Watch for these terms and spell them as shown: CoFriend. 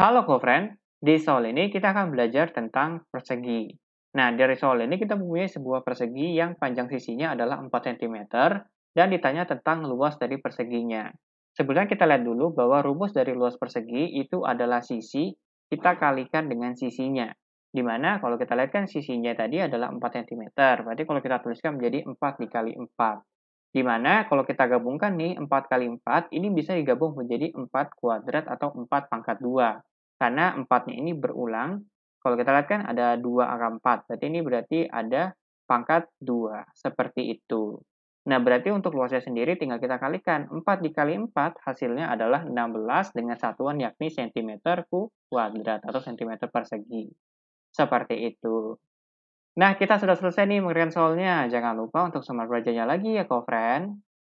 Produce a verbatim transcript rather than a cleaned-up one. Halo CoFriend, di soal ini kita akan belajar tentang persegi. Nah, dari soal ini kita mempunyai sebuah persegi yang panjang sisinya adalah empat sentimeter dan ditanya tentang luas dari perseginya. Sebelumnya kita lihat dulu bahwa rumus dari luas persegi itu adalah sisi kita kalikan dengan sisinya. Dimana kalau kita lihat kan sisinya tadi adalah empat sentimeter, berarti kalau kita tuliskan menjadi empat dikali empat. Dimana kalau kita gabungkan nih empat kali empat, ini bisa digabung menjadi empat kuadrat atau empat pangkat dua. Karena empatnya ini berulang, kalau kita lihat kan ada dua angka empat, berarti ini berarti ada pangkat dua, seperti itu. Nah, berarti untuk luasnya sendiri tinggal kita kalikan. empat dikali empat hasilnya adalah enam belas dengan satuan yakni cm kuadrat atau cm persegi. Seperti itu. Nah, kita sudah selesai nih mengerjakan soalnya. Jangan lupa untuk semangat belajarnya lagi ya, CoFriend.